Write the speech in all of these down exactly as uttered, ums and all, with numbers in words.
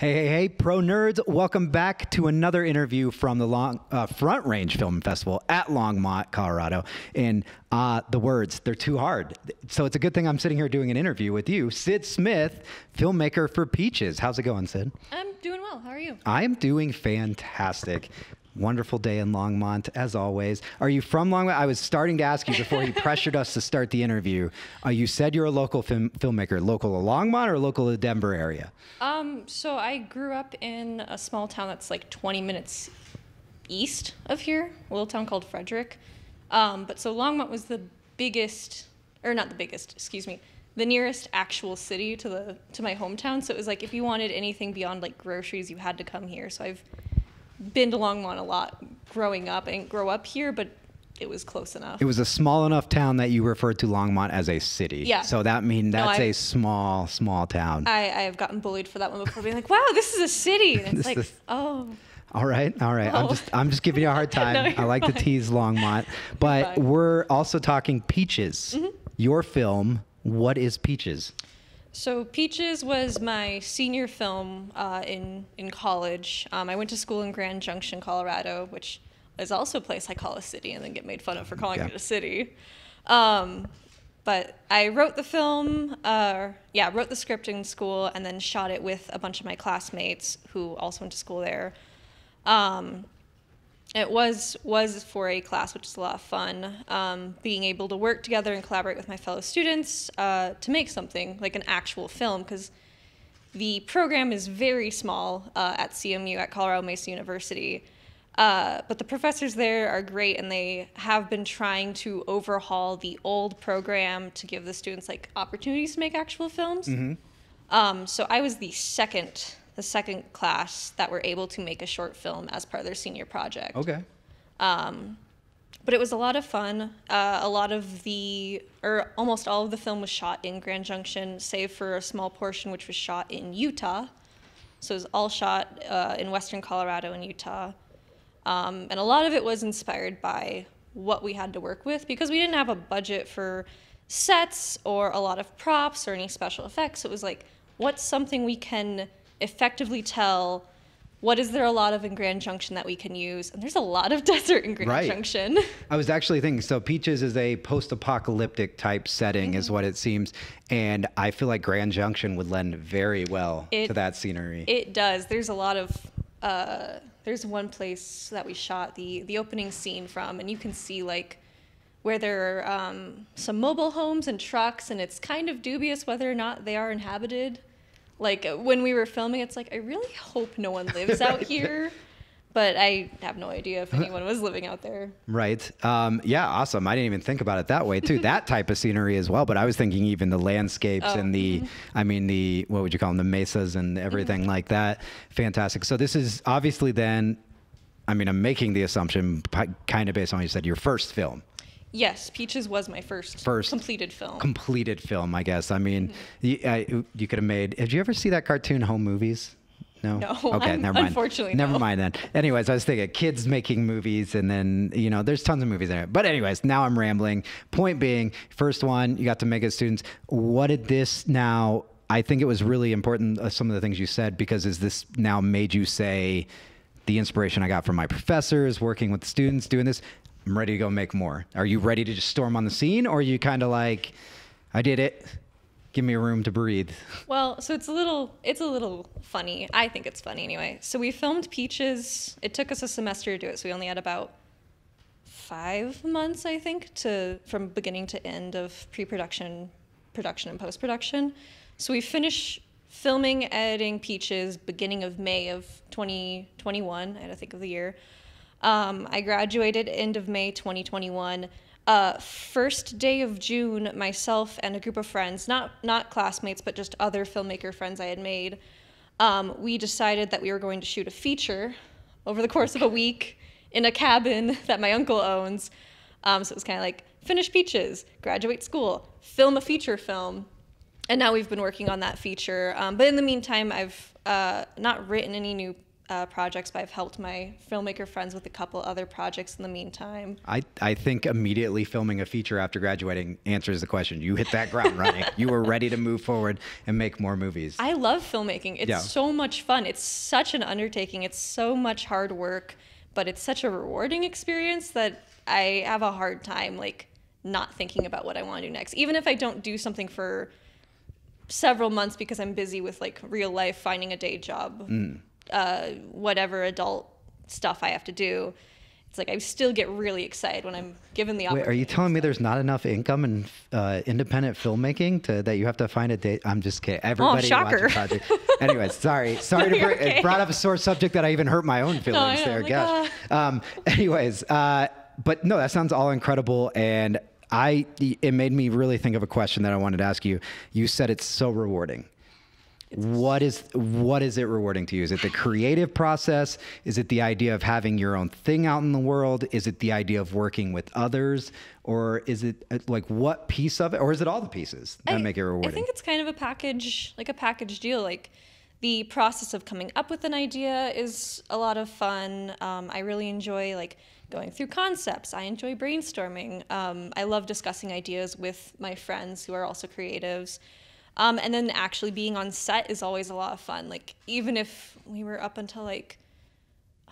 Hey, hey, hey, pro nerds, welcome back to another interview from the Long, uh, Front Range Film Festival at Longmont, Colorado. And uh, the words, they're too hard. So it's a good thing I'm sitting here doing an interview with you, Syd Smith, filmmaker for Peaches. How's it going, Syd? I'm doing well. How are you? I'm doing fantastic. Wonderful day in Longmont, as always. Are you from Longmont? I was starting to ask you before he pressured us to start the interview. Uh, you said you're a local film filmmaker. Local to Longmont or local to the Denver area? Um, so I grew up in a small town that's like twenty minutes east of here, a little town called Frederick. Um, but so Longmont was the biggest, or not the biggest, excuse me, the nearest actual city to the to my hometown. So it was like if you wanted anything beyond like groceries, you had to come here. So I've been to Longmont a lot growing up. I didn't grow up here, but it was close enough. It was a small enough town that you referred to Longmont as a city. Yeah. So that mean that's no, a small, small town. I, I have gotten bullied for that one before, being like, wow, this is a city. And it's like, is, oh. All right, all right. Oh. I'm just I'm just giving you a hard time. No, I like fine. to tease Longmont. But we're also talking Peaches. Mm-hmm. Your film, what is Peaches? So Peaches was my senior film uh, in, in college. Um, I went to school in Grand Junction, Colorado, which is also a place I call a city and then get made fun of for calling yeah. it a city. Um, but I wrote the film, uh, yeah, wrote the script in school and then shot it with a bunch of my classmates who also went to school there. Um, it was, was for a class, which is a lot of fun, um, being able to work together and collaborate with my fellow students uh, to make something, like an actual film, because the program is very small uh, at C M U, at Colorado Mesa University, uh, but the professors there are great, and they have been trying to overhaul the old program to give the students like opportunities to make actual films. Mm-hmm. um, so I was the second the second class that were able to make a short film as part of their senior project. Okay. Um, but it was a lot of fun. Uh, a lot of the, or almost all of the film was shot in Grand Junction, save for a small portion which was shot in Utah. So it was all shot uh, in Western Colorado and Utah. Um, and a lot of it was inspired by what we had to work with because we didn't have a budget for sets or a lot of props or any special effects. It was like, what's something we can effectively tell what is there a lot of in Grand Junction that we can use? And there's a lot of desert in Grand right. Junction. I was actually thinking, so Peaches is a post-apocalyptic type setting mm-hmm. is what it seems. And I feel like Grand Junction would lend very well it, to that scenery. It does. There's a lot of, uh, there's one place that we shot the, the opening scene from, and you can see like where there are um, some mobile homes and trucks, and it's kind of dubious whether or not they are inhabited. Like when we were filming, it's like, I really hope no one lives out here, but I have no idea if anyone was living out there. Right. Um, yeah. Awesome. I didn't even think about it that way too. That type of scenery as well. But I was thinking even the landscapes oh, and the, mm-hmm. I mean the, what would you call them? The mesas and everything mm-hmm. like that. Fantastic. So this is obviously then, I mean, I'm making the assumption kind of based on what you said, your first film. Yes, Peaches was my first, first completed film. Completed film, I guess. I mean, mm-hmm. you, I, you could have made... Did you ever see that cartoon, Home Movies? No? No, okay, I'm, never mind. unfortunately Never no. mind then. Anyways, I was thinking kids making movies and then, you know, there's tons of movies there. But anyways, now I'm rambling. Point being, first one, you got to make it students. What did this now... I think it was really important, uh, some of the things you said, because is this now made you say, the inspiration I got from my professors, working with the students, doing this... I'm ready to go make more. Are you ready to just storm on the scene, or are you kind of like, I did it, give me a room to breathe? Well, so it's a little, it's a little funny. I think it's funny anyway. So we filmed Peaches. It took us a semester to do it, so we only had about five months, I think, to from beginning to end of pre-production, production, and post-production. So we finished filming, editing Peaches beginning of May of twenty twenty-one. I had to think of the year. Um, I graduated end of May twenty twenty-one. Uh, first day of June, myself and a group of friends, not not classmates, but just other filmmaker friends I had made, um, we decided that we were going to shoot a feature over the course of a week in a cabin that my uncle owns. Um, so it was kind of like, finish Peaches, graduate school, film a feature film. And now we've been working on that feature. Um, but in the meantime, I've uh, not written any new uh, projects, but I've helped my filmmaker friends with a couple other projects in the meantime. I, I think immediately filming a feature after graduating answers the question. You hit that ground running. You were ready to move forward and make more movies. I love filmmaking. It's yeah. so much fun. It's such an undertaking. It's so much hard work, but it's such a rewarding experience that I have a hard time like not thinking about what I want to do next. Even if I don't do something for several months because I'm busy with like real life, finding a day job, mm. uh, whatever adult stuff I have to do, it's like I still get really excited when I'm given the opportunity. Wait, are you telling me there's not enough income in uh, independent filmmaking to, that you have to find a date? I'm just kidding. Everybody oh, shocker. Watching Project. Anyways, sorry. Sorry no, to bring, okay. It brought up a sore subject that I even hurt my own feelings no, there. Like, gosh. Uh... Um, anyways, uh, but no, that sounds all incredible. And I, it made me really think of a question that I wanted to ask you. You said it's so rewarding. What is, what is it rewarding to you? Is it the creative process? Is it the idea of having your own thing out in the world? Is it the idea of working with others? Or is it like what piece of it? Or is it all the pieces that I, make it rewarding? I think it's kind of a package, like a package deal. Like the process of coming up with an idea is a lot of fun. Um, I really enjoy like going through concepts. I enjoy brainstorming. Um, I love discussing ideas with my friends who are also creatives. Um, and then actually being on set is always a lot of fun. Like even if we were up until like,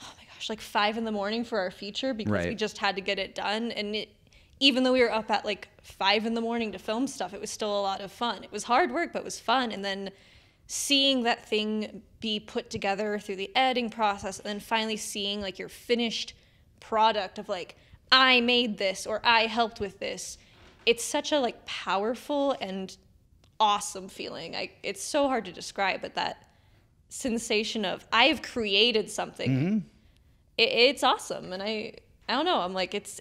oh my gosh, like five in the morning for our feature because right. we just had to get it done. And it, even though we were up at like five in the morning to film stuff, it was still a lot of fun. It was hard work, but it was fun. And then seeing that thing be put together through the editing process, and then finally seeing like your finished product of like, I made this or I helped with this. It's such a like powerful and awesome feeling. I, it's so hard to describe, but that sensation of I've created something, mm-hmm. it, it's awesome. And I, I don't know, I'm like, it's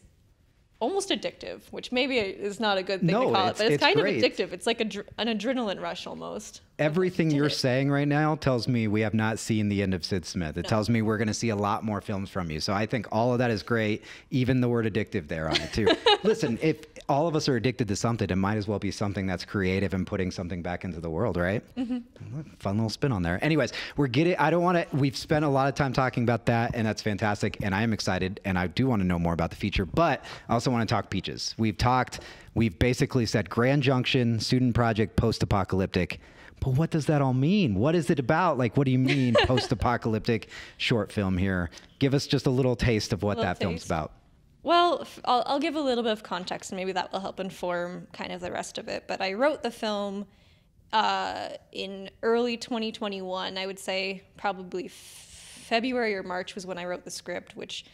almost addictive, which maybe is not a good thing no, to call it, but it's, it's kind great. Of addictive. It's like a, an adrenaline rush almost. Everything you're saying right now tells me we have not seen the end of Syd Smith. It no. tells me we're going to see a lot more films from you. So I think all of that is great. Even the word addictive there on it too. Listen, if all of us are addicted to something, it might as well be something that's creative and putting something back into the world, right? Mm-hmm. Fun little spin on there. Anyways, we're getting, I don't want to, we've spent a lot of time talking about that, and that's fantastic. And I am excited, and I do want to know more about the feature, but I also want to talk Peaches. We've talked, we've basically said Grand Junction, student project, post-apocalyptic. But what does that all mean? What is it about? Like, what do you mean post-apocalyptic short film here? Give us just a little taste of what that film's about. Well, I'll, I'll give a little bit of context, and maybe that will help inform kind of the rest of it. But I wrote the film uh, in early twenty twenty-one. I would say probably February or March was when I wrote the script, which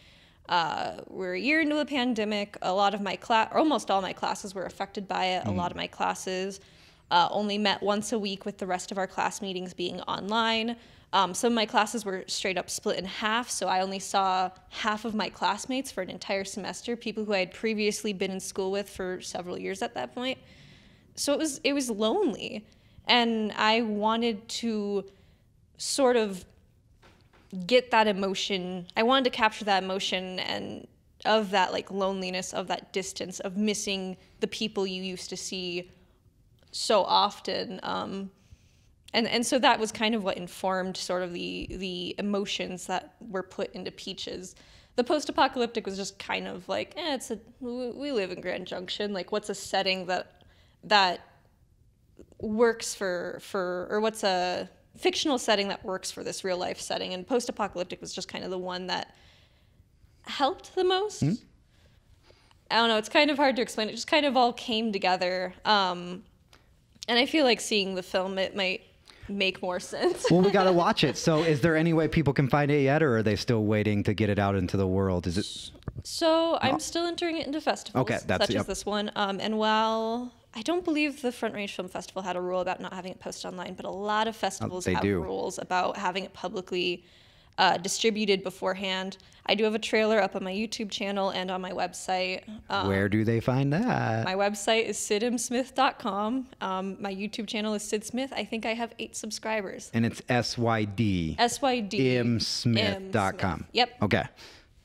uh, we're a year into the pandemic. A lot of my class, almost all my classes were affected by it. Mm. A lot of my classes Uh, only met once a week, with the rest of our class meetings being online. Um, some of my classes were straight up split in half, so I only saw half of my classmates for an entire semester, people who I had previously been in school with for several years at that point. So it was, it was lonely, and I wanted to sort of get that emotion. I wanted to capture that emotion and of that like loneliness, of that distance, of missing the people you used to see so often, um, and and so that was kind of what informed sort of the the emotions that were put into Peaches. The post-apocalyptic was just kind of like, eh, it's a we live in Grand Junction. Like, what's a setting that that works for for or what's a fictional setting that works for this real life setting? And post-apocalyptic was just kind of the one that helped the most. Mm-hmm. I don't know. It's kind of hard to explain. It just kind of all came together. Um, And I feel like seeing the film, it might make more sense. Well, we got to watch it. So is there any way people can find it yet, or are they still waiting to get it out into the world? Is it? So I'm oh. still entering it into festivals, okay, that's, such yep. as this one. Um, and while I don't believe the Front Range Film Festival had a rule about not having it posted online, but a lot of festivals oh, have do. rules about having it publicly uh, distributed beforehand. I do have a trailer up on my YouTube channel and on my website. Um, Where do they find that? My website is syd m smith dot com. Um, my YouTube channel is Syd Smith. I think I have eight subscribers. And it's S Y D. S Y D. M Smith dot com. Yep. Okay.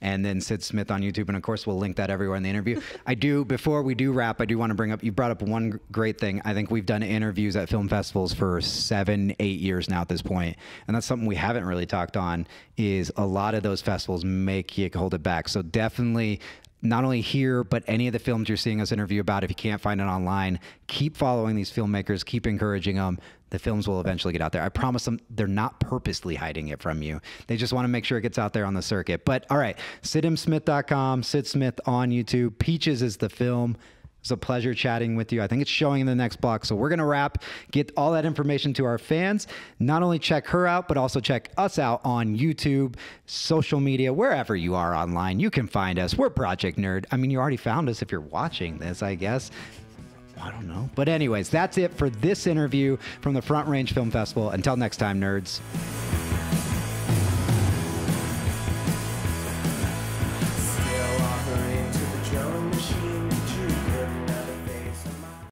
and then Syd Smith on YouTube. And of course, we'll link that everywhere in the interview. I do, before we do wrap, I do want to bring up, you brought up one great thing. I think we've done interviews at film festivals for seven, eight years now at this point. And that's something we haven't really talked on, is a lot of those festivals make you hold it back. So definitely, not only here, but any of the films you're seeing us interview about, if you can't find it online, keep following these filmmakers, keep encouraging them. The films will eventually get out there. I promise them, they're not purposely hiding it from you. They just want to make sure it gets out there on the circuit. But all right, syd m smith dot com, Syd Smith on YouTube. Peaches is the film. It's a pleasure chatting with you. I think it's showing in the next block. So we're going to wrap, get all that information to our fans. Not only check her out, but also check us out on YouTube, social media, wherever you are online. You can find us. We're Project Nerd. I mean, you already found us if you're watching this, I guess. I don't know. But anyways, that's it for this interview from the Front Range Film Festival. Until next time, nerds.